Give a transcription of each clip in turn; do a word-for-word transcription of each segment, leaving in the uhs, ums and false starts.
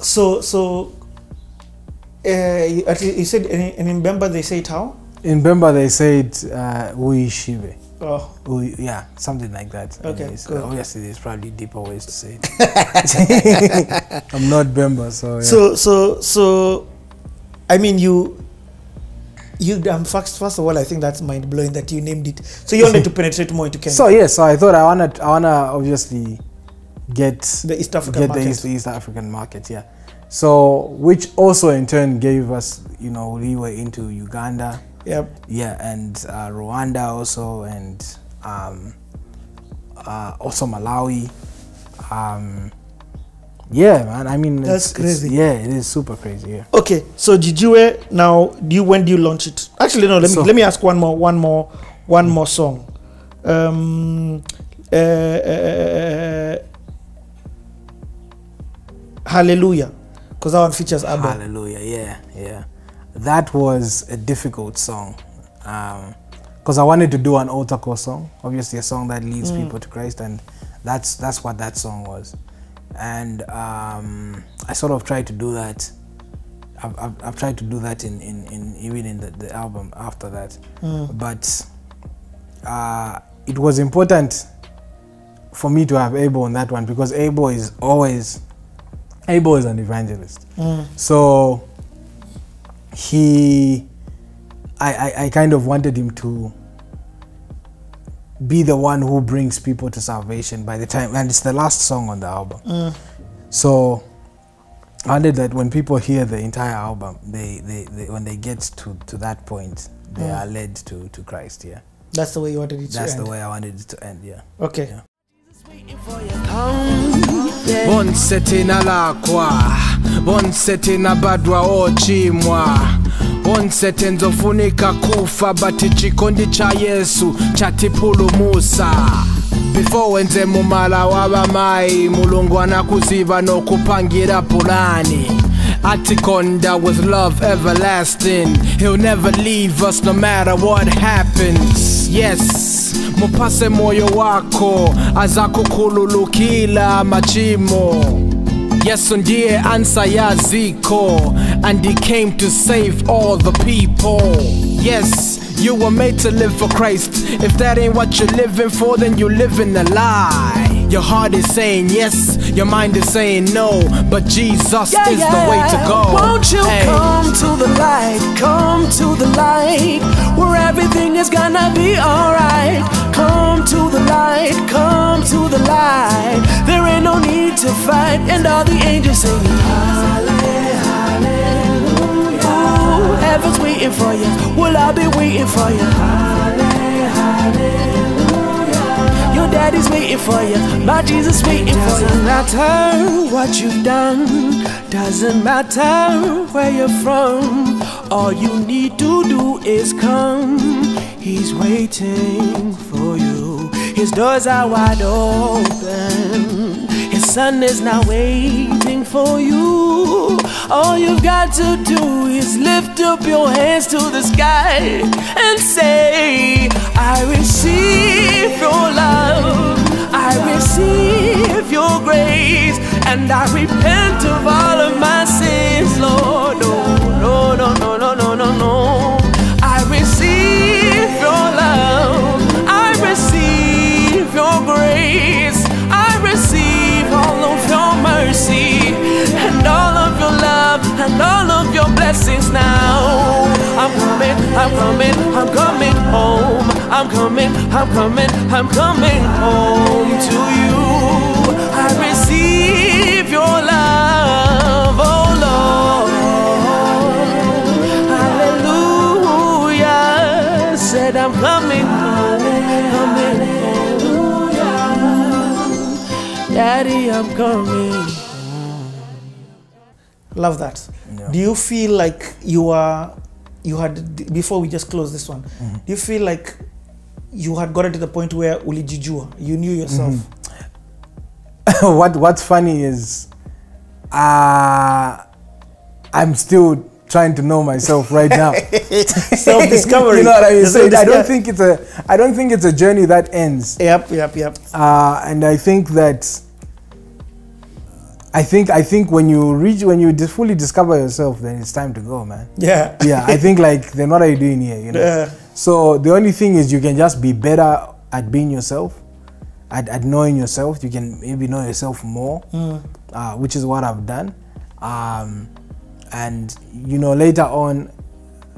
So, so uh, you said and in Bemba they say it how? In Bemba they said uh, uishive. Oh. Ui, yeah, something like that. Okay. Anyways, cool. Obviously, there's probably deeper ways to say it. I'm not Bemba, so. Yeah. So, so, so, I mean, you. You, um, first, first of all, I think that's mind blowing that you named it. So you wanted to penetrate more into Kenya. So yes, yeah, so I thought I wanna, I wanna obviously get the East African get market. the East, East African market, yeah. So which also in turn gave us, you know, leeway into Uganda. Yep. Yeah, and uh, Rwanda also, and um, uh, also Malawi. Um, Yeah, man. I mean, that's it's, crazy. It's, yeah, it is super crazy. Yeah. Okay, so Jijue, now, do you when do you launch it? Actually, no. Let me so, let me ask one more, one more, one more song. Um, uh, uh, Hallelujah, because that one features Abel. Hallelujah. Yeah, yeah. That was a difficult song, because um, I wanted to do an altar call song. Obviously, a song that leads mm. people to Christ, and that's that's what that song was. And um, I sort of tried to do that. I've, I've, I've tried to do that in, in, in even in the, the album after that. Mm. But uh, it was important for me to have Abel on that one, because Abel is always Abel is an evangelist. Mm. So he, I, I, I kind of wanted him to be the one who brings people to salvation by the time, and it's the last song on the album. Mm. So I did that when people hear the entire album, they, they, they when they get to, to that point, they mm. are led to, to Christ, yeah. That's the way you wanted it That's to end? That's the way I wanted it to end, yeah. Okay. Yeah. Bon sete na lakwa, bon sete na badwa ochimwa. Onse tenzofunika kufa bati chikondi cha Yesu chatipulu Musa. Before wenze mumala waba mai mulungu anakuziva no kupangira pulani. Atikonda with love everlasting, he'll never leave us no matter what happens. Yes, mupase moyo wako azakukululukila machimo. Yesu ndiye answer ya ziko, and he came to save all the people. Yes, you were made to live for Christ. If that ain't what you're living for, then you're living a lie. Your heart is saying yes, your mind is saying no, but Jesus yeah, is yeah. the way to go. Won't you hey. come to the light, come to the light, where everything is gonna be alright. Come to the light, come to the light, there ain't no need to fight. And all the angels singing hallelujah, hallelujah. Ooh, heaven's waiting for you, will I be waiting for you? Hallelujah, hallelujah. Your daddy's waiting for you, my Jesus waiting for you. Doesn't matter what you've done, doesn't matter where you're from, all you need to do is come. He's waiting for you, his doors are wide open. The sun is now waiting for you. All you've got to do is lift up your hands to the sky and say, I receive your love, I receive your grace, and I repent of all of my sins, Lord. No, no, no, no, no, no, no, no. I receive your love, I receive your grace, I receive all of your mercy, and all of your love, and all of your blessings now. I'm coming, I'm coming, I'm coming home. I'm coming, I'm coming, I'm coming home to you. I receive your love, oh Lord. Hallelujah. Said I'm coming home. Daddy, I'm coming. Love that. Yeah. Do you feel like you are, you had, before we just close this one, mm-hmm. do you feel like you had gotten to the point where ulijijua, you knew yourself? Mm-hmm. what What's funny is, uh, I'm still trying to know myself right now. Self-discovery. You know what I mean? So I don't think it's a, I don't think it's a journey that ends. Yep, yep, yep. Uh, and I think that I think I think when you reach when you fully discover yourself, then it's time to go, man. Yeah. Yeah. I think like then what are you doing here? You know. Yeah. So the only thing is you can just be better at being yourself, at at knowing yourself. You can maybe know yourself more, mm. uh, which is what I've done. Um, and you know, later on,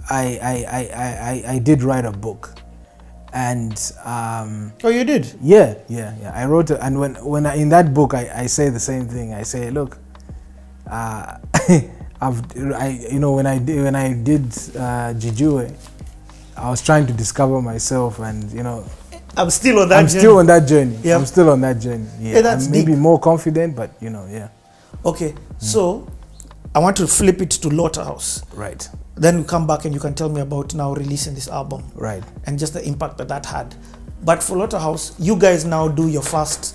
I I I I I did write a book. And um oh, you did? Yeah, yeah, yeah. I wrote it, and when when I, in that book I, I say the same thing. I say, look, uh I've I you know when I did when I did uh Jijue, I was trying to discover myself, and you know I'm still on that I'm journey. still on that journey. Yeah. I'm still on that journey. Yeah, yeah, that's maybe deep. More confident, but you know, yeah. Okay. Mm. So I want to flip it to Lotter House. Right. Then we come back and you can tell me about now releasing this album. Right. And just the impact that that had. But for Lotter House, you guys now do your first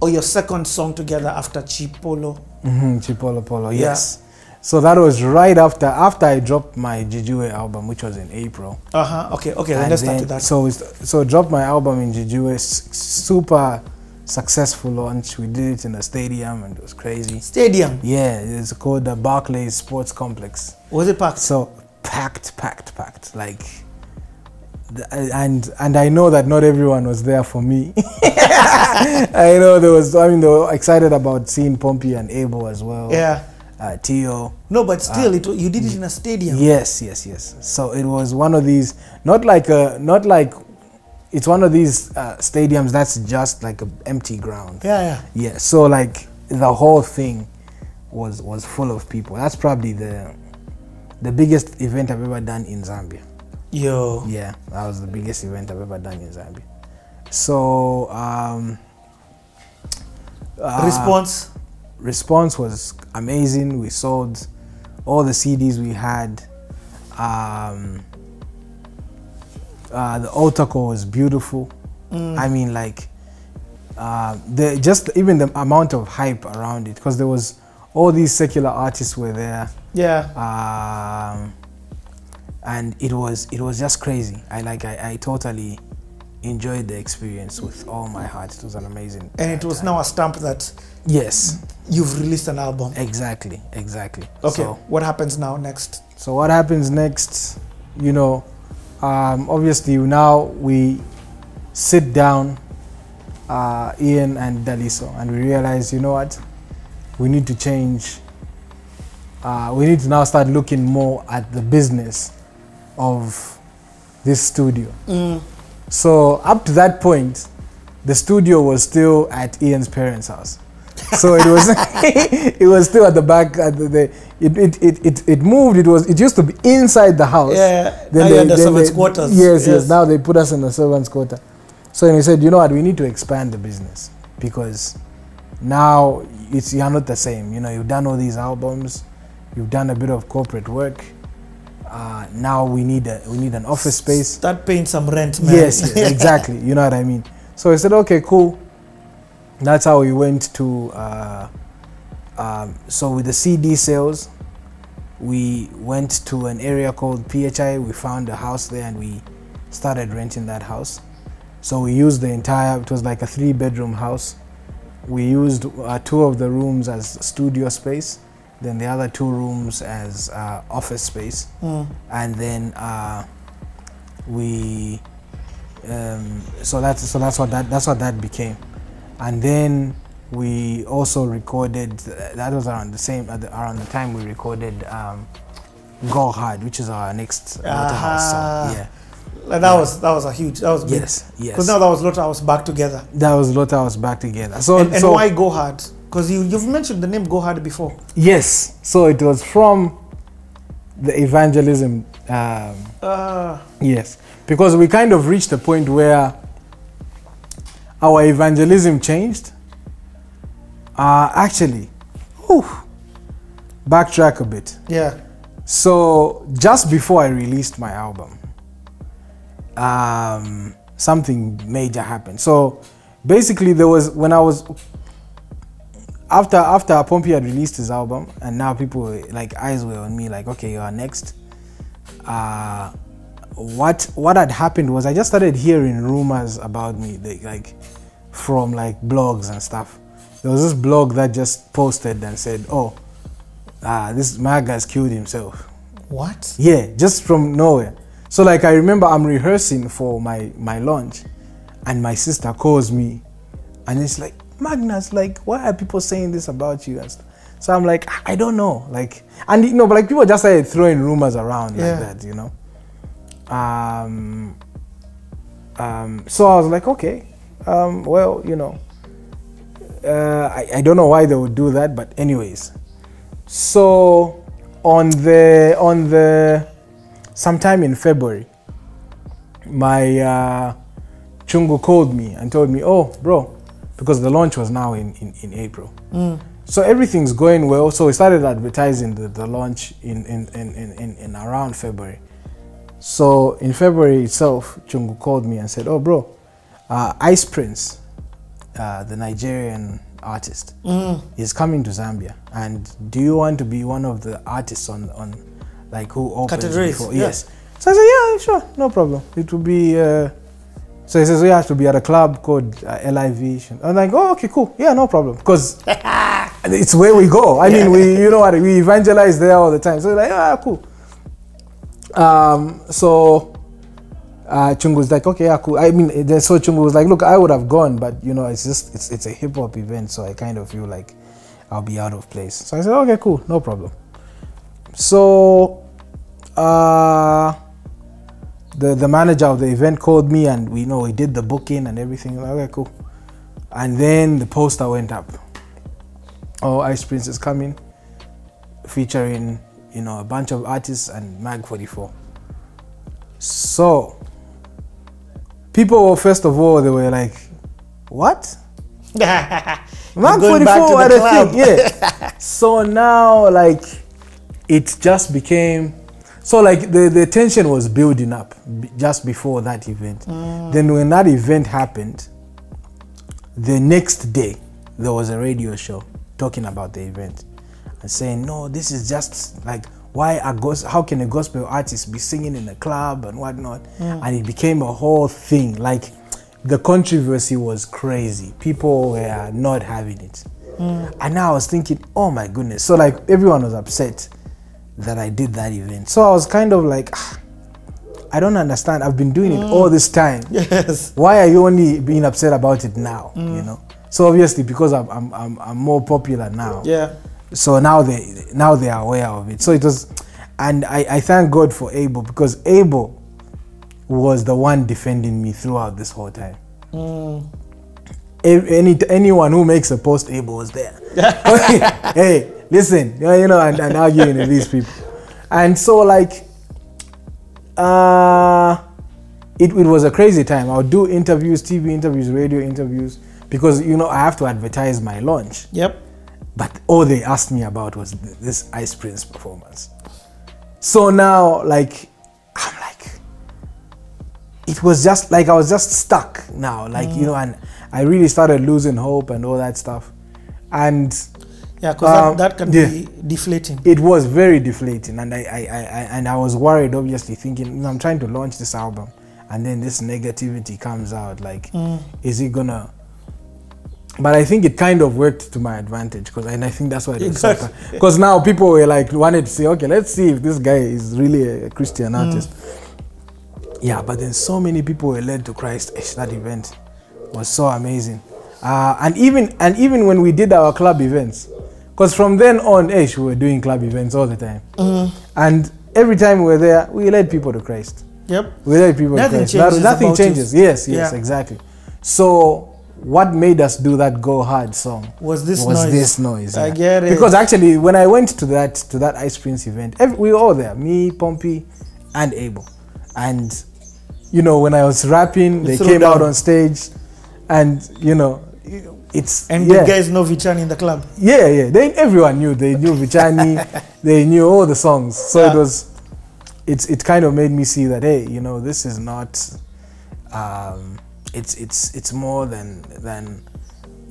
or your second song together after Chipolo. Mm-hmm, Chipolopolo, yeah. Yes. So that was right after after I dropped my Jijue album, which was in April. Uh-huh, okay, okay, and let's then, start with that. So, so I dropped my album in Jijue, super successful launch. We did it in a stadium and it was crazy. Stadium? Yeah, it's called the Barclays Sports Complex. Was it packed? So packed, packed, packed. Like, and and I know that not everyone was there for me. I know there was. I mean, they were excited about seeing Pompey and Abel as well. Yeah. Uh, Tio. No, but still, uh, it, you did it in a stadium. Yes, yes, yes. So it was one of these. Not like a. Not like. It's one of these uh, stadiums that's just like an empty ground. Yeah, yeah. Yeah. So like the whole thing was was full of people. That's probably the the biggest event I've ever done in Zambia. Yo. Yeah, that was the biggest event I've ever done in Zambia. So um, uh, response. Response was amazing. We sold all the C Ds we had. Um, Uh, the altar call was beautiful. Mm. I mean, like, uh, the, just even the amount of hype around it, because there was all these secular artists were there. Yeah. Um, and it was it was just crazy. I like I, I totally enjoyed the experience with all my heart. It was an amazing. And it was time. Now a stamp that. Yes. You've released an album. Exactly. Exactly. Okay. So, what happens now next? So what happens next? You know. Um, obviously now we sit down, uh, Ian and Daliso, and we realize, you know what, we need to change, uh, we need to now start looking more at the business of this studio. Mm. So up to that point, the studio was still at Ian's parents' house. So it was it was still at the back at the, the it, it, it it it moved it was it used to be inside the house. Yeah, then now they, you're in the servants' quarters. Yes, yes, yes, now they put us in the servants' quarter. So we said, you know what, we need to expand the business, because now it's you're not the same. You know, you've done all these albums, you've done a bit of corporate work. Uh, now we need a we need an office space. Start paying some rent, man. Yes, yes, exactly. You know what I mean? So I said, okay, cool. That's how we went to, uh, um, so with the C D sales, we went to an area called P H I. We found a house there and we started renting that house. So we used the entire, it was like a three bedroom house. We used uh, two of the rooms as studio space, then the other two rooms as uh, office space. Mm. And then uh, we, um, so, that's, so that's, what that, that's what that became. And then we also recorded, uh, that was around the same, uh, the, around the time we recorded um, Go Hard, which is our next uh, Lotter House song. Yeah. That, yeah. Was, that was a huge, that was big. Yes, yes. Because now that was Lotter House back together. That was Lotter House back together. So, and, and so, why Go Hard? Because you, you've mentioned the name Go Hard before. Yes, so it was from the evangelism. Um, uh. Yes, because we kind of reached a point where our evangelism changed. Uh, actually, whew, backtrack a bit. Yeah. So just before I released my album, um, something major happened. So basically, there was when I was after after Pompey had released his album, and now people were, like eyes were on me, like, okay, you are next. Uh, what what had happened was I just started hearing rumors about me, they, like from like blogs and stuff, there was this blog that just posted and said, oh, ah, this Mag has killed himself. What? Yeah, just from nowhere. So like I remember I'm rehearsing for my, my launch and my sister calls me and it's like, Magnus, like, why are people saying this about you? And stuff. So I'm like, I don't know. Like, and you know, but like people just started throwing rumors around yeah. like that, you know? Um, um, so I was like, okay, um, well, you know, uh, I, I don't know why they would do that, but anyways. So on the, on the, sometime in February, my uh, chungu called me and told me, oh, bro, because the launch was now in, in, in April. Mm. So everything's going well. So we started advertising the, the launch in, in, in, in, in around February. So in February itself, Chungu called me and said, oh, bro, uh, Ice Prince, uh, the Nigerian artist, mm. is coming to Zambia. And do you want to be one of the artists on, on like who opens before? Yes. Yeah. So I said, yeah, sure, no problem. It will be... Uh, So he says, we have to be at a club called uh, L I V. I'm like, oh, okay, cool. Yeah, no problem. Because it's where we go. I mean, we, you know what, we evangelize there all the time. So like, ah, cool. Um, so uh, Chungu was like, okay, yeah, cool. I mean, so Chungu was like, look, I would have gone, but you know, it's just, it's, it's a hip hop event. So I kind of feel like I'll be out of place. So I said, okay, cool, no problem. So, uh, The, the manager of the event called me and we you know we did the booking and everything. Okay, cool. And then the poster went up. Oh, Ice Prince is coming, featuring you know a bunch of artists and Mag forty-four. So people, first of all, they were like, "What? Mag forty-four are the thing?" Yeah. So now, like, it just became. So like the, the tension was building up b just before that event. Mm. Then when that event happened, the next day, there was a radio show talking about the event and saying, no, this is just like, why a gos how can a gospel artist be singing in a club and whatnot? Mm. And it became a whole thing. Like the controversy was crazy. People were not having it. Mm. And now I was thinking, oh my goodness. So like everyone was upset that I did that event. So I was kind of like, ah, I don't understand. I've been doing mm. it all this time. Yes. Why are you only being upset about it now? Mm. You know. So obviously because I'm I'm I'm, I'm more popular now. Yeah. So now they now they are aware of it. So it was, and I I thank God for Abel, because Abel was the one defending me throughout this whole time. Mm. Any anyone who makes a post, Abel was there. Hey. Listen, you know, and, and arguing with these people. And so like, uh, it, it was a crazy time. I would do interviews, T V interviews, radio interviews, because, you know, I have to advertise my launch. Yep. But all they asked me about was th this Ice Prince performance. So now like, I'm like, it was just like, I was just stuck now, like, mm. you know, and I really started losing hope and all that stuff. And yeah, because um, that, that can yeah. be deflating. It was very deflating, and I, I, I, I, and I was worried, obviously, thinking, I'm trying to launch this album, and then this negativity comes out, like, mm. is it gonna... But I think it kind of worked to my advantage, because and I think that's why it was so fun. Because now people were like, wanted to say, okay, let's see if this guy is really a Christian artist. Mm. Yeah, but then so many people were led to Christ. Ish, that event was so amazing. Uh, and even and even when we did our club events, because from then on, eh, we were doing club events all the time. Mm. And every time we were there, we led people to Christ. Yep. We led people nothing to Christ. Changes that, nothing changes. It. Yes, yes, yeah. exactly. So what made us do that Go Hard song was this was noise. This noise yeah. I get it. Because actually, when I went to that to that Ice Prince event, every, we were all there, me, Pompey, and Abel. And, you know, when I was rapping, you they came down. out on stage and, you know, It's, and yeah. you guys know Vichani in the club? Yeah, yeah. They, everyone knew. They knew Vichani. They knew all the songs. So yeah. it was, it's, it kind of made me see that, hey, you know, this is not, um, it's, it's, it's more than, than,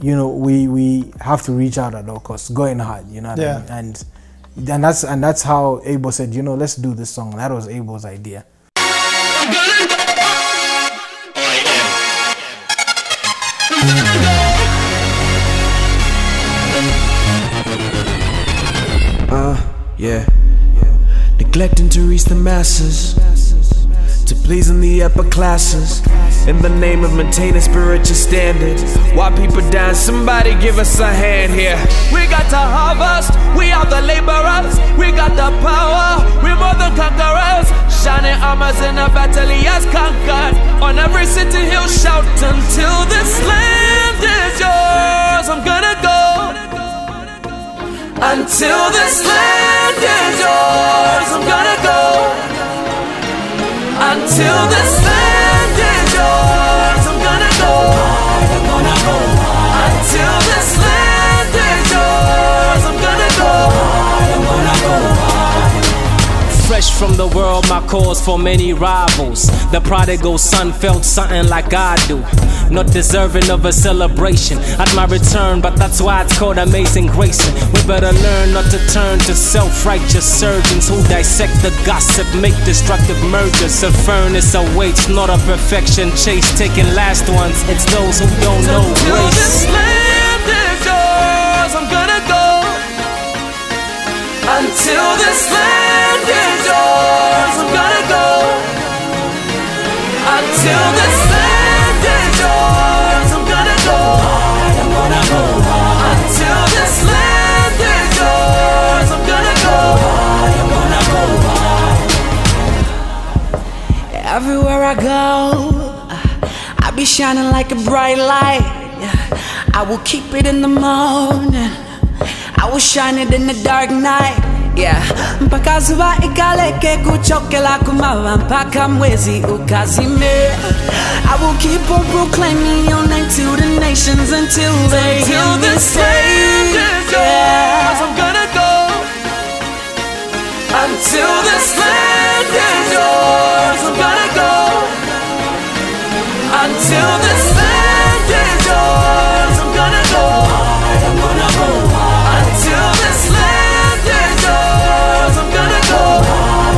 you know, we, we have to reach out at all costs, going hard, you know what yeah. I mean? And, and, that's, and that's how Abel said, you know, let's do this song. That was Abel's idea. Uh, yeah. Neglecting to reach the masses, to pleasing the upper classes, in the name of maintaining spiritual standards. Why people dying? Somebody give us a hand here. We got the harvest, we are the laborers, we got the power, we're more than conquerors. Shining armors in a battle he has conquered. On every city he'll shout until this land is yours. I'm gonna go until this land is yours, I'm gonna go. Until this land is yours, I'm gonna go. I'm gonna go. Until this land is yours, I'm gonna go. I'm gonna go. Fresh from the world, my cause for many rivals. The prodigal son felt something like I do. Not deserving of a celebration at my return, but that's why it's called amazing gracing. We better learn not to turn to self-righteous surgeons who dissect the gossip, make destructive mergers. A furnace awaits, not a perfection chase, taking last ones. It's those who don't know grace. This land is yours, I'm gonna go. Until this land is yours, I'm gonna go. Until this land. Everywhere I go, I be shining like a bright light. I will keep it in the morning, I will shine it in the dark night. Yeah, mpaka zuba ikaleke kuchokela kumava mpaka mwezi ukazime. I will keep on proclaiming your name to the nations until they hear this land is yours. I'm gonna go until this land is yours. I'm gonna until this land is yours, I'm gonna go. I'm gonna go. Until this land is yours, I'm gonna go.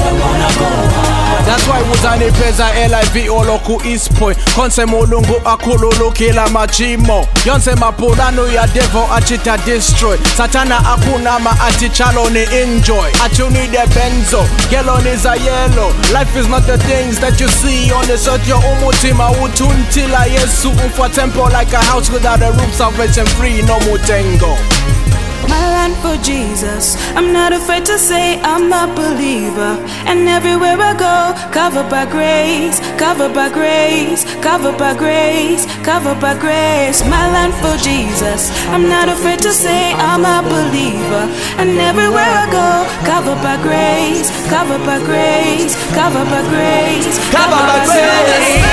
I'm gonna go. That's why Wuzani Peza L I V Oloku East Point Konse Molungu Akululu Kila Majimo Yonse Mapulanu ya Devo Achita Destroy Satana Akunama Atichalo ni enjoy Achuni de Benzo Yellow is a yellow. Life is not the things that you see on this earth. Your umutima utuntila Yesu Ufa tempo like a house without a roof. Salvation free no mutengo. My land for Jesus, I'm not afraid to say I'm a believer. And everywhere I go, covered by grace, covered by grace, covered by grace, covered by grace. My land for Jesus, I'm not afraid to say I'm a believer. And everywhere I go, covered by grace, covered by grace, covered by grace, covered by grace.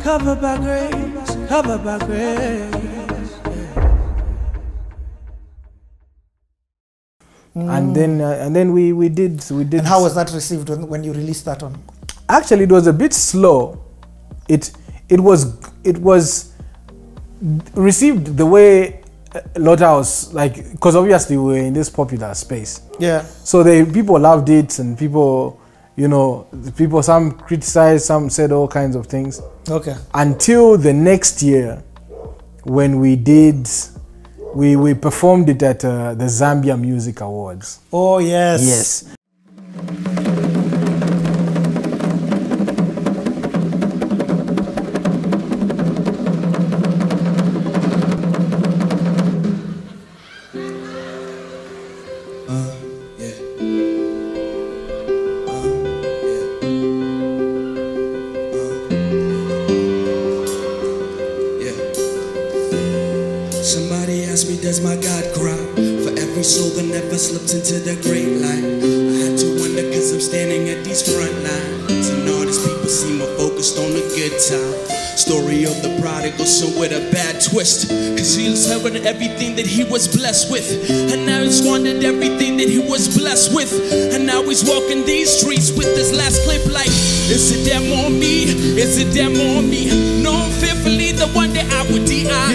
Covered by grace, covered by grace. Mm. And then, uh, and then we we did we did. And how was that received when you released that one? Actually, it was a bit slow. It it was it was received the way Lotter House, like, because obviously we were in this popular space. Yeah. So they people loved it, and people. You know, the people, some criticized, some said all kinds of things. Okay. Until the next year, when we did, we, we performed it at uh, the Zambia Music Awards. Oh, yes. Yes. Somebody asked me, does my God cry for every soul that never slips into the great light? I had to wonder, cause I'm standing at these front lines, and all these people seem more focused on the good time. Story of the prodigal son with a bad twist, cause he discovered everything that he was blessed with, and now he squandered everything that he was blessed with, and now he's walking these streets with this last clip like, is it them on me? Is it them on me? No, I'm fearfully the one that I would die.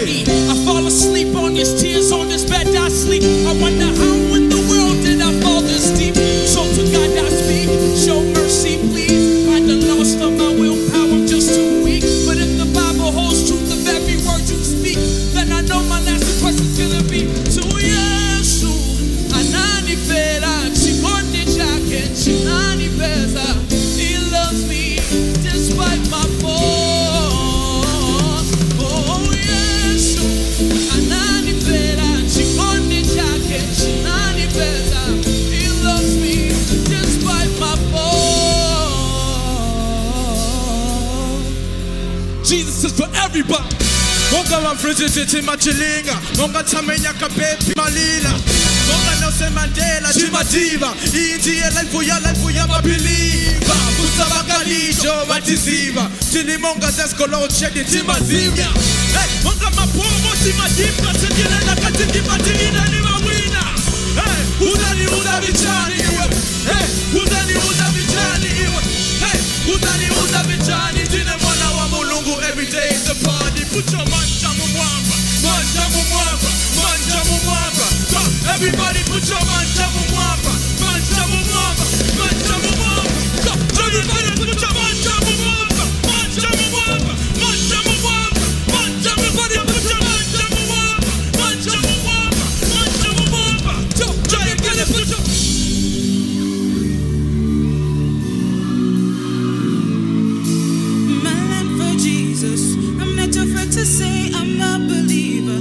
Yeah. I fall asleep on his tears, on this bed I sleep. I wonder how in the world did I fall this deep? So to God I speak, show mercy please. By the loss of my willpower I'm just too weak, but if the Bible holds truth of every word you speak, then I know my last request is gonna be to Yesu. Anani fera, Chimone Jacket, Chinani Beza. He loves me despite my faults. Jesus is for everybody. Monga wa mfriziti machilinga, monga tamenya kapepi malila, monga nose mandela chimativa, indi ya life ya life ya mabiliva, busabakalisho matiziva, tini monga zeskolo cheki timazivya. Hey, monga mapomo timajimba, sendirela katimba tinina ni mawina. Hey, udani uda vichani iwe, hey, udani uda vichani iwe, hey, udani uda vichani tine mwana wa Mulungu. Every day is a party. Put your manja mumwamba, manja mumwamba, manja mumwamba. Everybody put your manja mumwamba, manja mumwamba, manja mumwamba. Everybody put your manja mumwamba, manja mumwamba, manja mumwamba, manja. Everybody put your manja mumwamba, manja mumwamba, manja mumwamba. Try and get it, put your. I'm not afraid to say I'm a believer,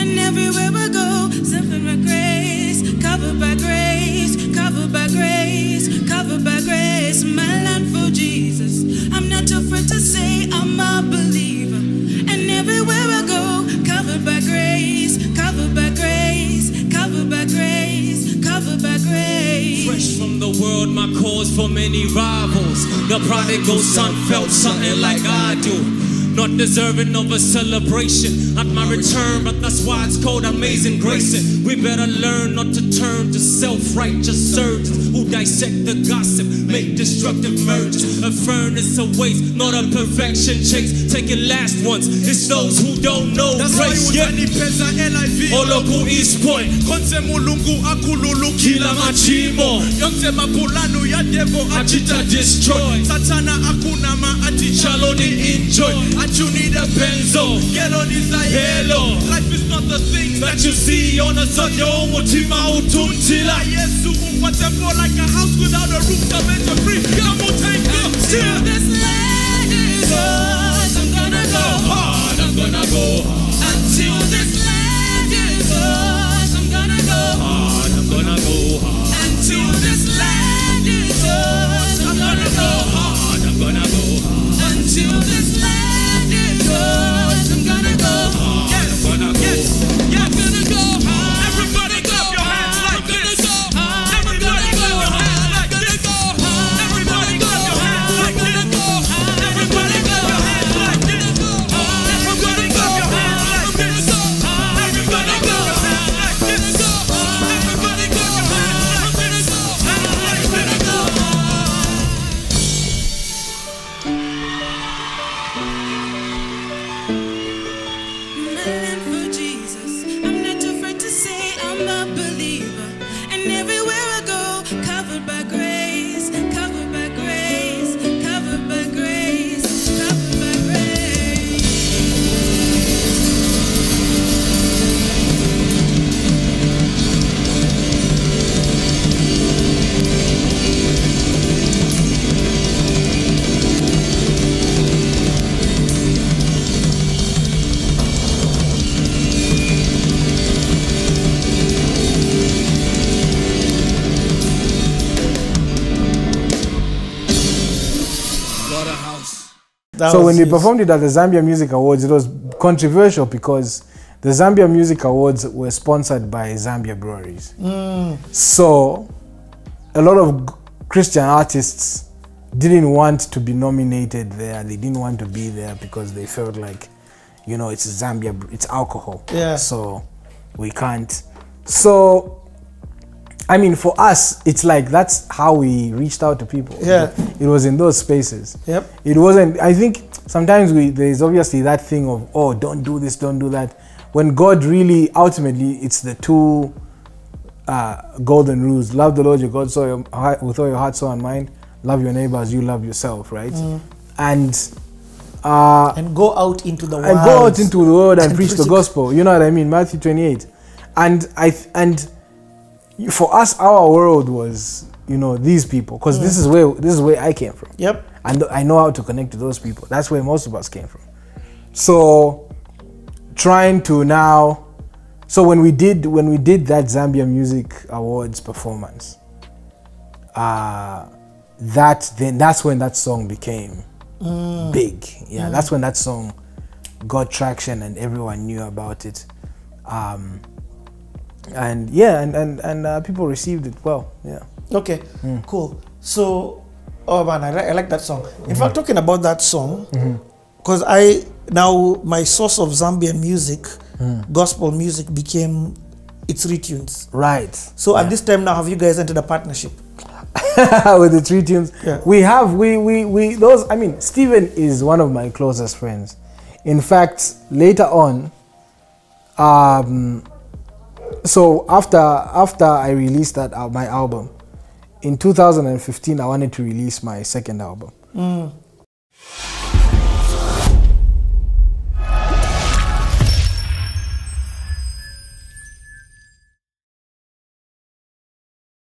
and everywhere I go, something by grace, covered by grace, covered by grace, covered by grace. My land for Jesus. I'm not afraid to say I'm a believer, and everywhere I go, covered by grace, covered by grace, covered by grace, covered by grace. Fresh from the world, my cause for many rivals. The prodigal son felt something like I do. Not deserving of a celebration at my return, but that's why it's called amazing grace. We better learn not to turn to self-righteous surgeons who dissect the gossip, make destructive merges. A furnace awaits, not a perfection chase. Taking last ones, it's those who don't know grace. Yeah. Oloku East Point. Konse mulungu akululu kila machimo. Yonse mapulanu ya devo achita destroy. Satana akuna ma atichalo ni enjoy. You need a benzo, get on this yellow. Life is not the thing that you see on a Sunday. Oh, motima utuntila. Yes, you want them more like a house without a roof. I'm meant to free. Come on, take up. Till this land is ours, I'm gonna go hard. I'm gonna go hard. Until this land is ours, I'm gonna go hard. I'm gonna go hard. Until this land is ours, I'm gonna go hard. I'm gonna go hard. Until this land. I'm gonna go hard. Yes, I'm gonna go. Yes, yeah, I'm gonna go hard. Everybody clap your hands like this. Everybody clap your hands like this. Everybody clap your hands like this. Everybody clap your hands like this. Everybody clap your hands like this. Everybody clap your hands like this. Everybody clap your hands like this. Everybody clap your hands like this. That so when you performed it at the Zambia Music Awards, it was controversial because the Zambia Music Awards were sponsored by Zambia Breweries. Mm. So a lot of Christian artists didn't want to be nominated there. They didn't want to be there because they felt like, you know, it's Zambia, it's alcohol. Yeah. So we can't. So, I mean, for us, it's like that's how we reached out to people. Yeah. It was in those spaces. Yep. It wasn't, I think sometimes we, there's obviously that thing of, oh, don't do this, don't do that. When God really, ultimately, it's the two uh, golden rules. Love the Lord your God so your heart, with all your heart, soul, and mind. Love your neighbor as you love yourself, right? Mm. And uh, and go out into the world. And go out into the world and, and preach, preach the gospel. You know what I mean? Matthew twenty-eight. And I and for us, our world was, you know, these people, because mm. this is where this is where I came from. Yep. And I know how to connect to those people. That's where most of us came from. So trying to now, so when we did when we did that Zambia Music Awards performance, uh, that then that's when that song became mm. big. Yeah, mm. that's when that song got traction and everyone knew about it. Um, and yeah, and and and uh, people received it well. Yeah. Okay. Mm. Cool. So, oh man, I, li I like that song. In mm-hmm. fact, talking about that song, because mm-hmm. I now my source of Zambian music, mm. gospel music, became It's Retunes. Right. So yeah. at this time now, have you guys entered a partnership with It's Retunes? Yeah. We have. We we we those. I mean, Stephen is one of my closest friends. In fact, later on. Um, so after after I released that uh, my album in two thousand fifteen, I wanted to release my second album. Mm.